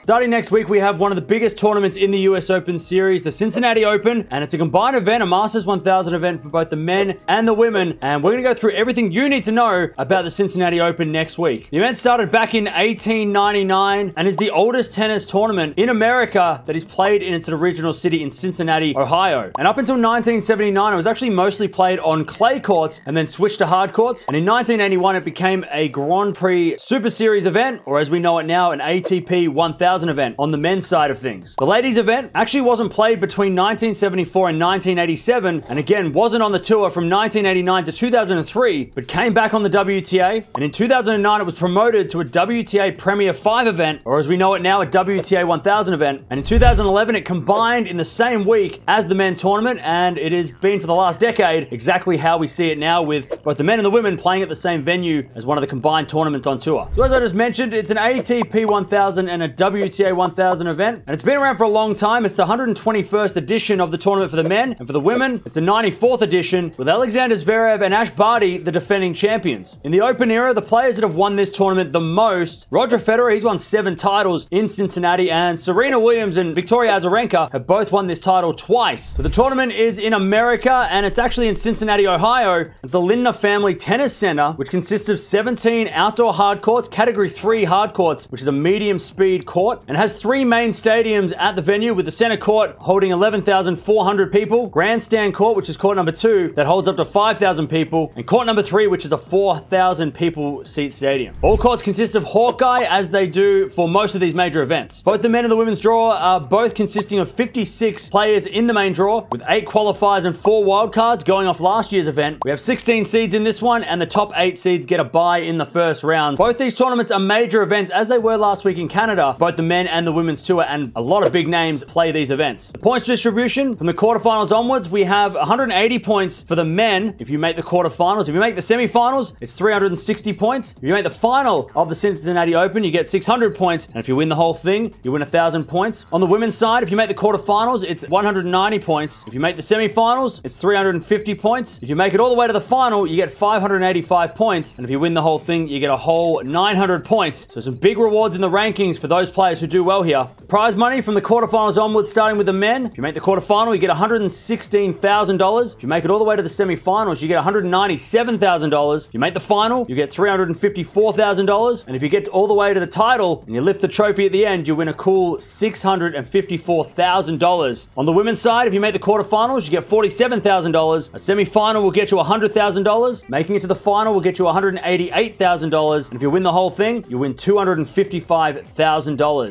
Starting next week, we have one of the biggest tournaments in the US Open series, the Cincinnati Open, and it's a combined event, a Masters 1000 event for both the men and the women, and we're going to go through everything you need to know about the Cincinnati Open next week. The event started back in 1899 and is the oldest tennis tournament in America that is played in its original city in Cincinnati, Ohio. And up until 1979, it was actually mostly played on clay courts and then switched to hard courts, and in 1981, it became a Grand Prix Super Series event, or as we know it now, an ATP 1000 event on the men's side of things. The ladies event actually wasn't played between 1974 and 1987, and again wasn't on the tour from 1989 to 2003, but came back on the WTA, and in 2009 it was promoted to a WTA Premier 5 event, or as we know it now, a WTA 1000 event, and in 2011 it combined in the same week as the men's tournament, and it has been for the last decade exactly how we see it now, with both the men and the women playing at the same venue as one of the combined tournaments on tour. So as I just mentioned, it's an ATP 1000 and a WTA 1000 event, and it's been around for a long time. It's the 121st edition of the tournament for the men, and for the women, it's the 94th edition, with Alexander Zverev and Ash Barty the defending champions. In the Open era, the players that have won this tournament the most, Roger Federer, he's won 7 titles in Cincinnati, and Serena Williams and Victoria Azarenka have both won this title twice. So the tournament is in America, and it's actually in Cincinnati, Ohio, at the Lindner Family Tennis Center, which consists of 17 outdoor hard courts, Category 3 hard courts, which is a medium speed court, and has 3 main stadiums at the venue, with the center court holding 11,400 people, grandstand court, which is court number 2, that holds up to 5,000 people, and court number 3, which is a 4,000 people seat stadium. All courts consist of Hawkeye, as they do for most of these major events. Both the men and the women's draw are both consisting of 56 players in the main draw, with 8 qualifiers and 4 wildcards going off last year's event. We have 16 seeds in this one, and the top 8 seeds get a bye in the first round. Both these tournaments are major events, as they were last week in Canada. Both the men and the women's tour, and a lot of big names play these events. The points distribution from the quarterfinals onwards, we have 180 points for the men if you make the quarterfinals. If you make the semifinals, it's 360 points. If you make the final of the Cincinnati Open, you get 600 points. And if you win the whole thing, you win 1,000 points. On the women's side, if you make the quarterfinals, it's 190 points. If you make the semifinals, it's 350 points. If you make it all the way to the final, you get 585 points. And if you win the whole thing, you get a whole 900 points. So some big rewards in the rankings for those players who do well here. Prize money from the quarterfinals onwards, starting with the men. If you make the quarterfinal, you get $116,000. If you make it all the way to the semifinals, you get $197,000. If you make the final, you get $354,000. And if you get all the way to the title and you lift the trophy at the end, you win a cool $654,000. On the women's side, if you make the quarterfinals, you get $47,000. A semifinal will get you $100,000. Making it to the final will get you $188,000. And if you win the whole thing, you win $255,000.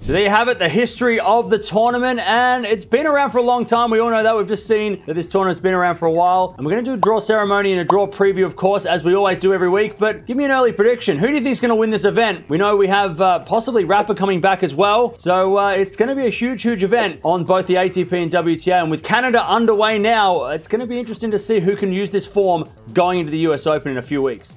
So there you have it, the history of the tournament, and it's been around for a long time. We all know that. We've just seen that this tournament's been around for a while, and we're going to do a draw ceremony and a draw preview, of course, as we always do every week. But give me an early prediction. Who do you think is going to win this event? We know we have possibly Rafa coming back as well, so it's going to be a huge event on both the ATP and WTA, and with Canada underway now, it's going to be interesting to see who can use this form going into the US Open in a few weeks.